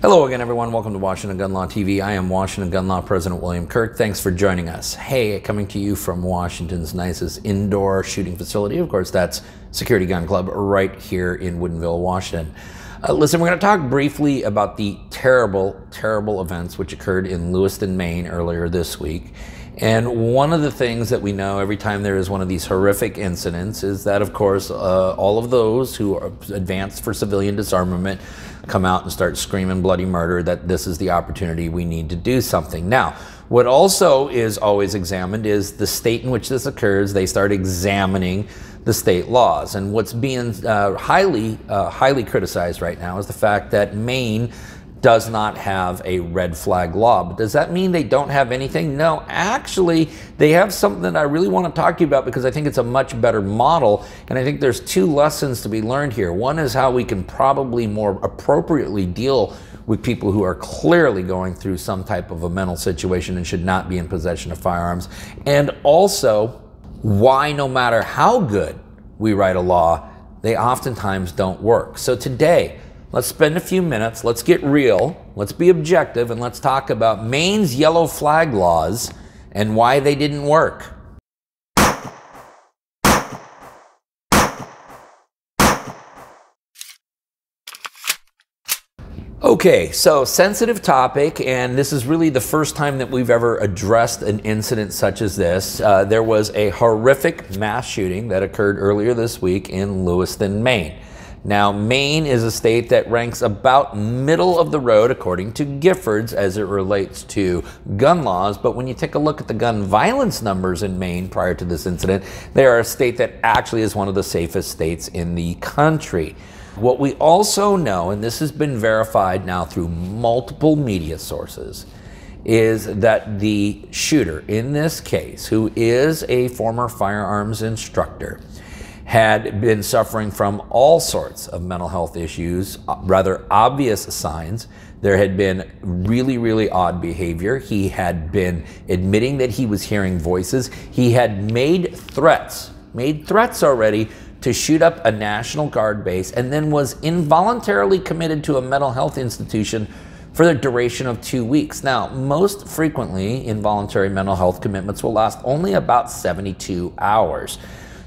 Hello again, everyone. Welcome to Washington Gun Law TV. I am Washington Gun Law President William Kirk. Thanks for joining us. Hey, coming to you from Washington's nicest indoor shooting facility. Of course, that's Security Gun Club right here in Woodinville, Washington. Listen, we're going to talk briefly about the terrible events which occurred in Lewiston, Maine earlier this week. And one of the things that we know every time there is one of these horrific incidents is that, of course, all of those who are advanced for civilian disarmament come out and start screaming bloody murder, that this is the opportunity, we need to do something. Now, what also is always examined is the state in which this occurs. They start examining the state laws. And what's being highly criticized right now is the fact that Maine does not have a red flag law. But does that mean they don't have anything? No, actually, they have something that I really want to talk to you about because I think it's a much better model. And I think there's two lessons to be learned here. One is how we can probably more appropriately deal with people who are clearly going through some type of a mental situation and should not be in possession of firearms. And also, why no matter how good we write a law, they oftentimes don't work. So today, let's spend a few minutes, let's get real, let's be objective, and let's talk about Maine's yellow flag laws and why they didn't work. Okay, so sensitive topic, and this is really the first time that we've ever addressed an incident such as this. There was a horrific mass shooting that occurred earlier this week in Lewiston, Maine. Now, Maine is a state that ranks about middle of the road, according to Giffords, as it relates to gun laws. But when you take a look at the gun violence numbers in Maine prior to this incident, they are a state that actually is one of the safest states in the country. What we also know, and this has been verified now through multiple media sources, is that the shooter in this case, who is a former firearms instructor, had been suffering from all sorts of mental health issues, rather obvious signs. There had been really odd behavior. He had been admitting that he was hearing voices. He had made threats already to shoot up a National Guard base, and then was involuntarily committed to a mental health institution for the duration of 2 weeks. Now, most frequently, involuntary mental health commitments will last only about 72 hours.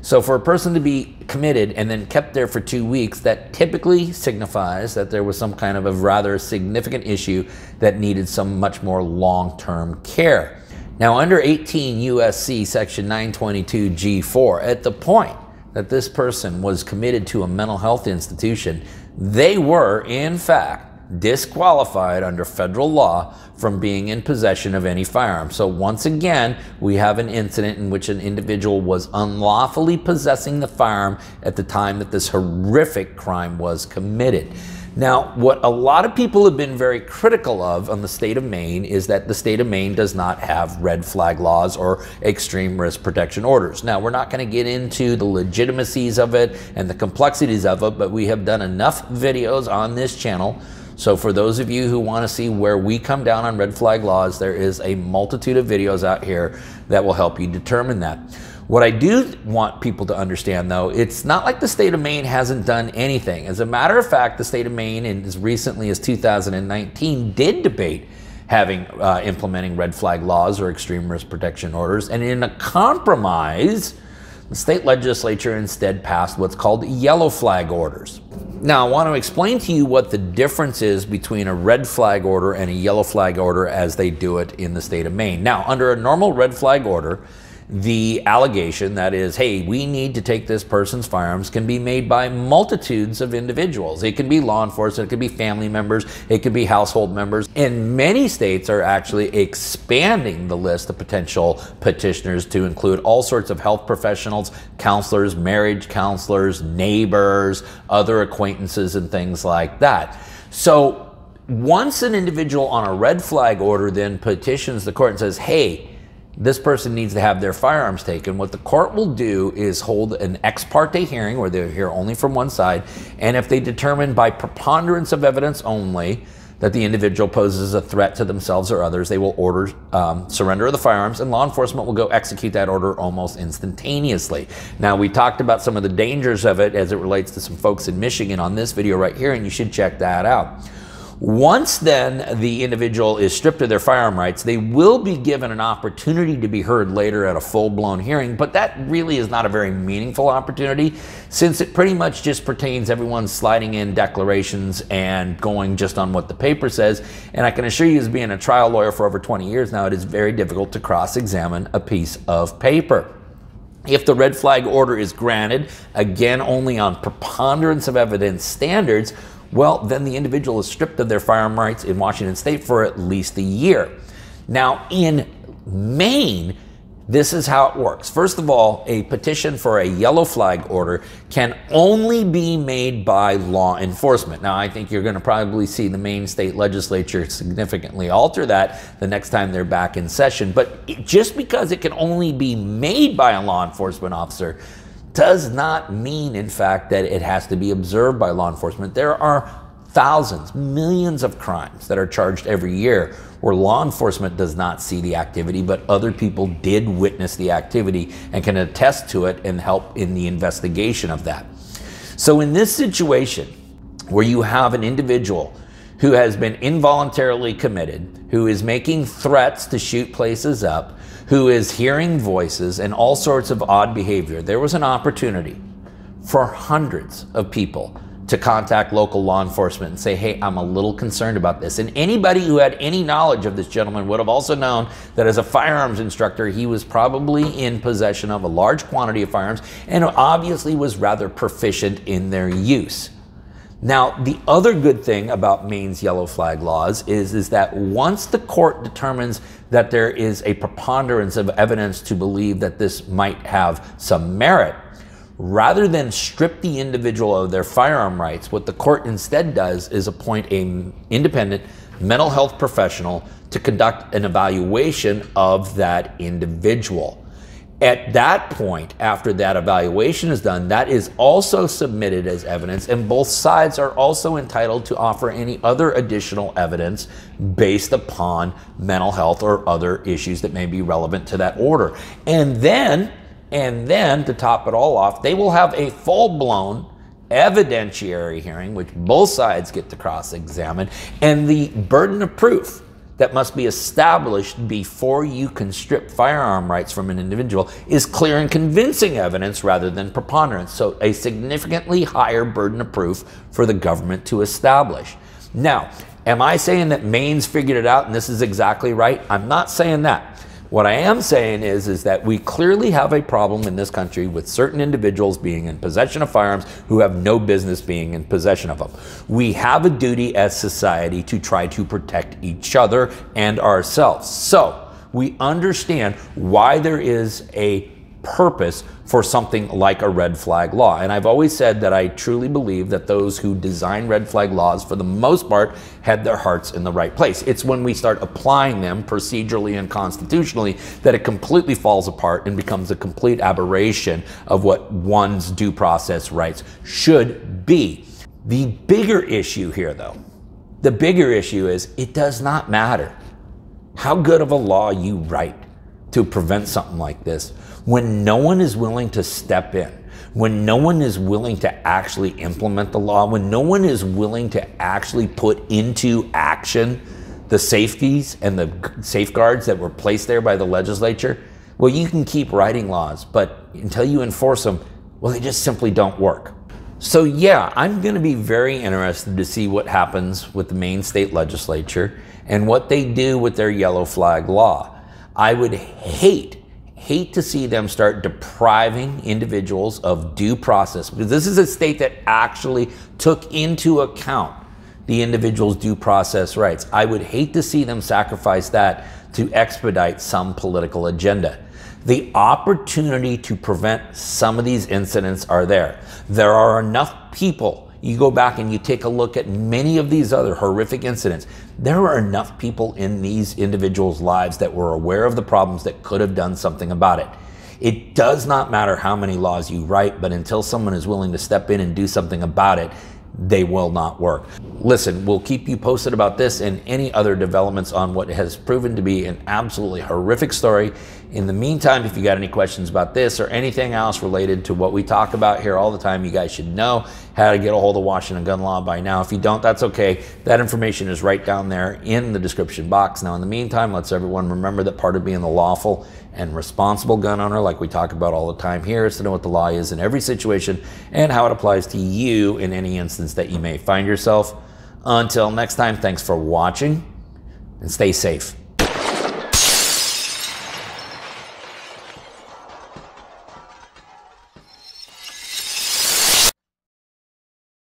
So for a person to be committed and then kept there for 2 weeks, that typically signifies that there was some kind of a rather significant issue that needed some much more long-term care. Now, under 18 USC section 922 G4, at the point that this person was committed to a mental health institution, they were, in fact, disqualified under federal law from being in possession of any firearm. So once again, we have an incident in which an individual was unlawfully possessing the firearm at the time that this horrific crime was committed. Now, what a lot of people have been very critical of on the state of Maine is that the state of Maine does not have red flag laws or extreme risk protection orders. Now, we're not going to get into the legitimacies of it and the complexities of it, but we have done enough videos on this channel. So for those of you who want to see where we come down on red flag laws, there is a multitude of videos out here that will help you determine that. What I do want people to understand, though, it's not like the state of Maine hasn't done anything. As a matter of fact, the state of Maine, as recently as 2019, did debate having implementing red flag laws or extreme risk protection orders, and in a compromise, the state legislature instead passed what's called yellow flag orders. Now, I want to explain to you what the difference is between a red flag order and a yellow flag order as they do it in the state of Maine. Now, under a normal red flag order, the allegation that is, hey, we need to take this person's firearms, can be made by multitudes of individuals. It can be law enforcement, it could be family members, it could be household members. And many states are actually expanding the list of potential petitioners to include all sorts of health professionals, counselors, marriage counselors, neighbors, other acquaintances, and things like that. So once an individual on a red flag order then petitions the court and says, hey, this person needs to have their firearms taken, what the court will do is hold an ex parte hearing where they're hear only from one side, and if they determine by preponderance of evidence only that the individual poses a threat to themselves or others, they will order surrender of the firearms, and law enforcement will go execute that order almost instantaneously. Now, we talked about some of the dangers of it as it relates to some folks in Michigan on this video right here, and you should check that out. Once then the individual is stripped of their firearm rights, they will be given an opportunity to be heard later at a full-blown hearing, but that really is not a very meaningful opportunity, since it pretty much just pertains everyone's sliding in declarations and going just on what the paper says. And I can assure you, as being a trial lawyer for over 20 years now, it is very difficult to cross-examine a piece of paper. If the red flag order is granted, again only on preponderance of evidence standards, well, then the individual is stripped of their firearm rights in Washington state for at least a year. Now, in Maine, this is how it works. First of all, a petition for a yellow flag order can only be made by law enforcement. Now, I think you're going to probably see the Maine state legislature significantly alter that the next time they're back in session. But just because it can only be made by a law enforcement officer does not mean, in fact, that it has to be observed by law enforcement. There are thousands, millions of crimes that are charged every year where law enforcement does not see the activity, but other people did witness the activity and can attest to it and help in the investigation of that. So in this situation where you have an individual who has been involuntarily committed, who is making threats to shoot places up, who is hearing voices and all sorts of odd behavior, there was an opportunity for hundreds of people to contact local law enforcement and say, hey, I'm a little concerned about this. And anybody who had any knowledge of this gentleman would have also known that as a firearms instructor, he was probably in possession of a large quantity of firearms and obviously was rather proficient in their use. Now, the other good thing about Maine's yellow flag laws is that once the court determines that there is a preponderance of evidence to believe that this might have some merit, rather than strip the individual of their firearm rights, what the court instead does is appoint an independent mental health professional to conduct an evaluation of that individual. At that point, after that evaluation is done, that is also submitted as evidence, and both sides are also entitled to offer any other additional evidence based upon mental health or other issues that may be relevant to that order. And then to top it all off, they will have a full-blown evidentiary hearing, which both sides get to cross-examine, and the burden of proof that must be established before you can strip firearm rights from an individual is clear and convincing evidence rather than preponderance. So a significantly higher burden of proof for the government to establish. Now, am I saying that Maine's figured it out and this is exactly right? I'm not saying that. What I am saying is that we clearly have a problem in this country with certain individuals being in possession of firearms who have no business being in possession of them. We have a duty as society to try to protect each other and ourselves. So we understand why there is a purpose for something like a red flag law. And I've always said that I truly believe that those who design red flag laws, for the most part, had their hearts in the right place. It's when we start applying them procedurally and constitutionally that it completely falls apart and becomes a complete aberration of what one's due process rights should be. The bigger issue here, though, the bigger issue is it does not matter how good of a law you write to prevent something like this when no one is willing to step in, when no one is willing to actually implement the law, when no one is willing to actually put into action the safeties and the safeguards that were placed there by the legislature. Well, you can keep writing laws, but until you enforce them, well, they just simply don't work. So yeah, I'm going to be very interested to see what happens with the Maine state legislature and what they do with their yellow flag law. I would hate to see them start depriving individuals of due process, because this is a state that actually took into account the individual's due process rights. I would hate to see them sacrifice that to expedite some political agenda. The opportunity to prevent some of these incidents are there. There are enough people. You go back and you take a look at many of these other horrific incidents. There were enough people in these individuals' lives that were aware of the problems that could have done something about it. It does not matter how many laws you write, but until someone is willing to step in and do something about it, they will not work. Listen, we'll keep you posted about this and any other developments on what has proven to be an absolutely horrific story In the meantime, if you got any questions about this or anything else related to what we talk about here all the time, you guys should know how to get a hold of Washington Gun Law by now. If you don't, that's okay. That information is right down there in the description box. Now, in the meantime, let's everyone remember that part of being the lawful and responsible gun owner, like we talk about all the time here, is to know what the law is in every situation and how it applies to you in any instance that you may find yourself. Until next time, thanks for watching and stay safe.